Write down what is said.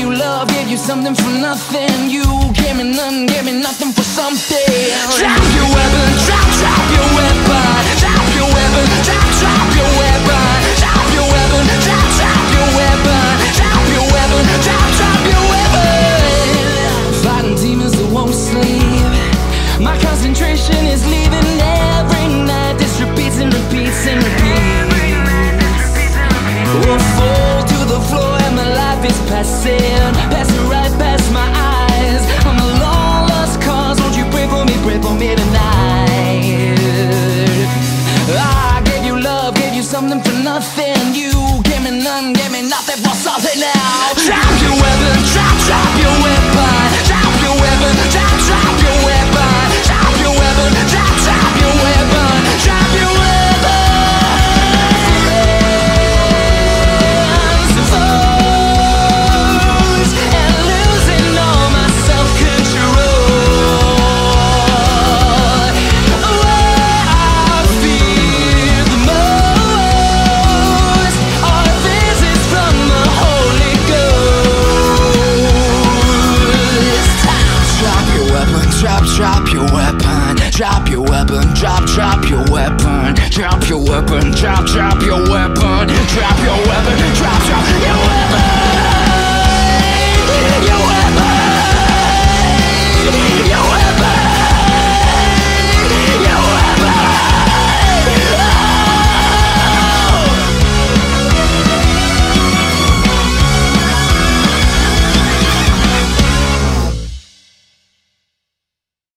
you love, gave you something for nothing. You gave me none, gave me nothing for something. Drop your weapon, drop your weapon. Drop your weapon, drop your weapon. Drop your weapon, drop your weapon. Drop your weapon, drop your weapon. Fighting demons that won't sleep. My concentration is leaving every night. This repeats and repeats and repeats. We'll fall to the floor and my life is passing, passing right past my eyes. I'm a long lost cause, won't you pray for me tonight? I gave you love, gave you something for nothing. You gave me none, gave me nothing for something now. Drop your weapon, drop your weapon. Drop your weapon, drop your weapon. Drop your weapon, drop your weapon. Drop your weapon. Drop your weapon, drop your weapon, drop your weapon. Drop your weapon, drop your weapon. Drop your weapon, drop your weapon.